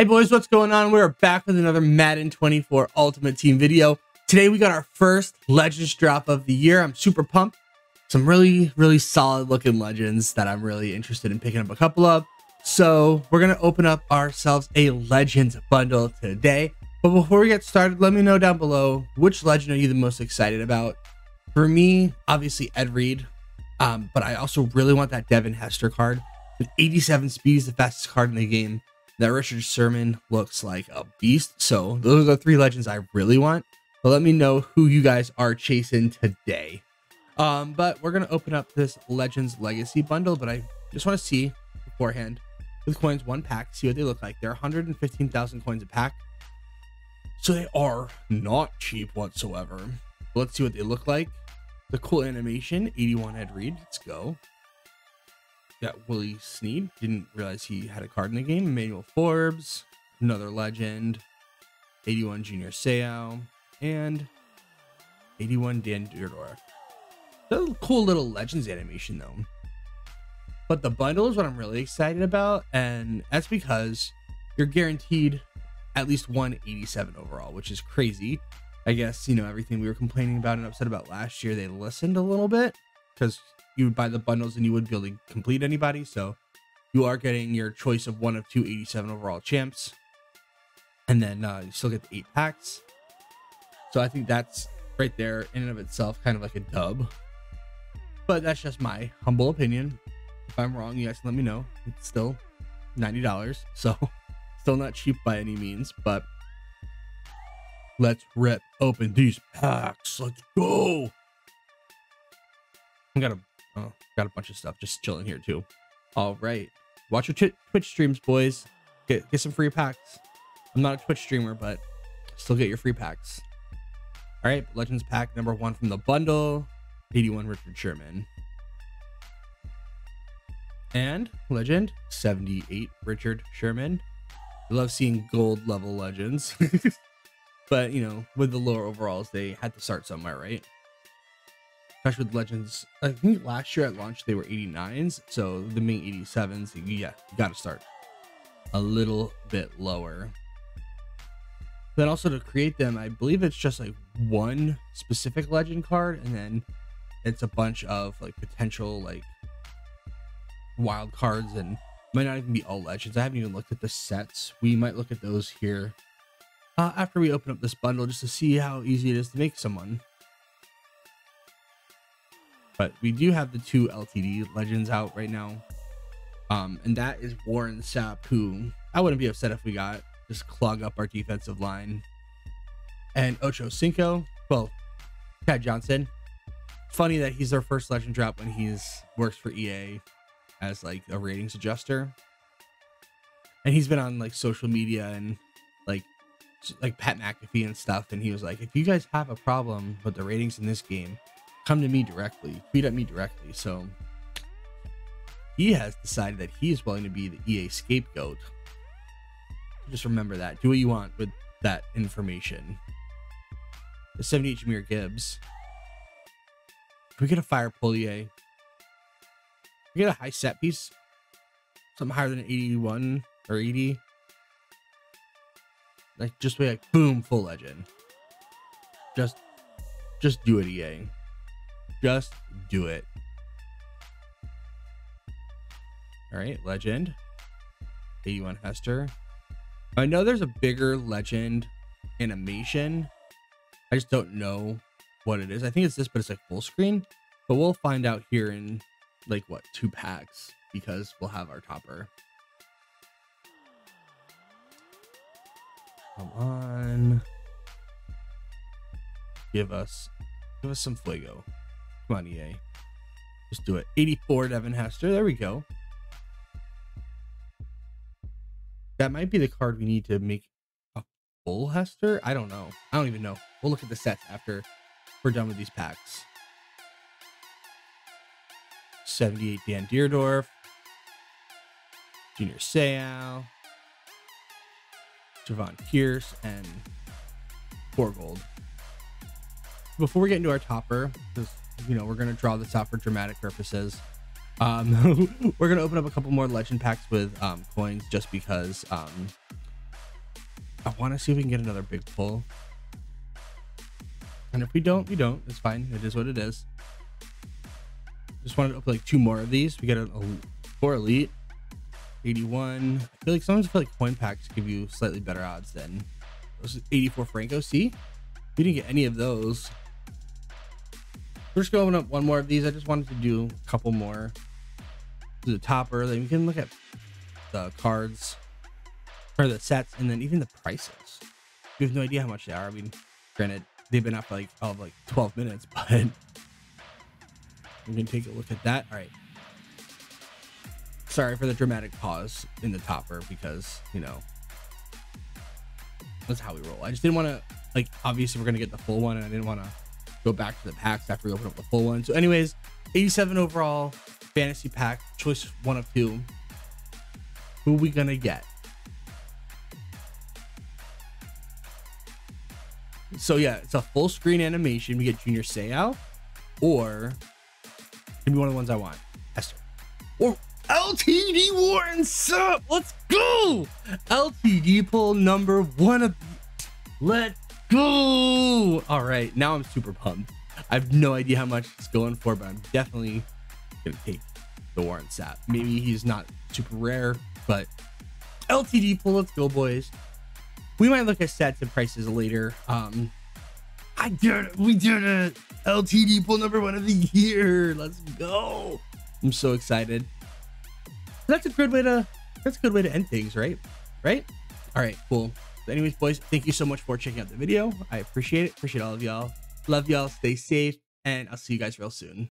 Hey boys, what's going on? We're back with another Madden 24 Ultimate Team video. Today we got our first Legends drop of the year. I'm super pumped. Some really solid looking Legends that I'm really interested in picking up a couple of. So we're going to open up ourselves a Legends bundle today. But before we get started, let me know down below, which Legend are you the most excited about? For me, obviously Ed Reed, but I also really want that Devin Hester card. With 87 speed is the fastest card in the game. That Richard Sherman looks like a beast. So those are the three Legends I really want. But let me know who you guys are chasing today. But we're going to open up this Legends Legacy bundle. But I just want to see beforehand with coins one pack. See what they look like. They're 115,000 coins a pack. So they are not cheap whatsoever. But let's see what they look like. The cool animation. 81 Ed Reed. Let's go. Got Willie Sneed. Didn't realize he had a card in the game. Emmanuel Forbes, another legend. 81 Junior Seau, and 81 Dan Dierdorf. That's a cool little Legends animation though. But the bundle is what I'm really excited about, and that's because you're guaranteed at least 187 overall, which is crazy. I guess, you know, everything we were complaining about and upset about last year, they listened a little bit, because you would buy the bundles and you wouldn't be able to complete anybody. So you are getting your choice of one of two 87 overall champs, and then you still get the 8 packs. So I think that's right there in and of itself kind of like a dub, but that's just my humble opinion. If I'm wrong, you guys can let me know. It's still $90, so still not cheap by any means, but let's rip open these packs. Let's go. I got a bunch of stuff just chilling here too. All right, watch your Twitch streams, boys. Get some free packs. I'm not a Twitch streamer, but still get your free packs. All right, Legends pack number 1 from the bundle, 81 Richard Sherman, and legend 78 Richard Sherman. I love seeing gold level Legends, but you know, with the lower overalls, they had to start somewhere, right? Especially with Legends, I think last year at launch they were 89s, so the main 87s, yeah, you gotta start a little bit lower. Then also to create them, I believe it's just like one specific Legend card, and then it's a bunch of like potential like wild cards, and might not even be all Legends. I haven't even looked at the sets. We might look at those here after we open up this bundle, just to see how easy it is to make someone. But we do have the 2 LTD Legends out right now. And that is Warren Sapp, who I wouldn't be upset if we got, just clog up our defensive line. And Ocho Cinco, well, Chad Johnson. Funny that he's their first Legend drop when he's works for EA as like a ratings adjuster. And he's been on like social media and like Pat McAfee and stuff. And he was like, if you guys have a problem with the ratings in this game, come to me directly, tweet at me directly. So he has decided that he is willing to be the EA scapegoat. Just remember that. Do what you want with that information. The 78 Jameer Gibbs. Can we get a fire Polier? Can we get a high set piece? Something higher than 81 or 80? Like, just be like, boom, full Legend. Just do it, EA. Just do it. All right, Legend 81 Hester. I know there's a bigger Legend animation. I just don't know what it is. I think it's this, but it's like full screen. But we'll find out here in like what, 2 packs, because we'll have our topper. Come on, give us some fuego. Come on, EA. Let's do it. 84 Devin Hester. There we go. That might be the card we need to make a full Hester. I don't know. I don't even know. We'll look at the sets after we're done with these packs. 78 Dan Dierdorf. Junior Seau. Javon Kearse. And 4 gold. Before we get into our topper, because you know, we're going to draw this out for dramatic purposes. We're going to open up a couple more Legend packs with coins, just because I want to see if we can get another big pull. And if we don't, we don't. It's fine. It is what it is. Just wanted to up like two more of these. We got a four elite. 81. I feel like sometimes coin packs give you slightly better odds than those. 84 Franco. See? We didn't get any of those. We're just going up one more of these. I just wanted to do a couple more. Do the topper. Then we can look at the cards or the sets, and then even the prices. We have no idea how much they are. I mean, granted, they've been up for like 12 minutes, but I'm gonna take a look at that. All right. Sorry for the dramatic pause in the topper because, you know, that's how we roll. I just didn't want to, like, obviously we're going to get the full one and I didn't want to go back to the packs after we open up the full one. So anyways, 87 overall fantasy pack, choice 1 of 2. Who are we going to get? So yeah, it's a full screen animation. We get Junior Seau, or maybe one of the ones I want, Hester, or LTD Warren Sapp. Let's go! LTD pull number 1 of... Let's go! All right, now I'm super pumped. I have no idea how much it's going for, but I'm definitely gonna take the Warren Sapp. Maybe he's not super rare, but LTD pull. Let's go, boys. We might look at sets and prices later. I did it. We did it. LTD pull number 1 of the year. Let's go! I'm so excited. That's a good way to end things, right? All right, cool. So anyways, boys, thank you so much for checking out the video. I appreciate it. Appreciate all of y'all. Love y'all. Stay safe, and I'll see you guys real soon.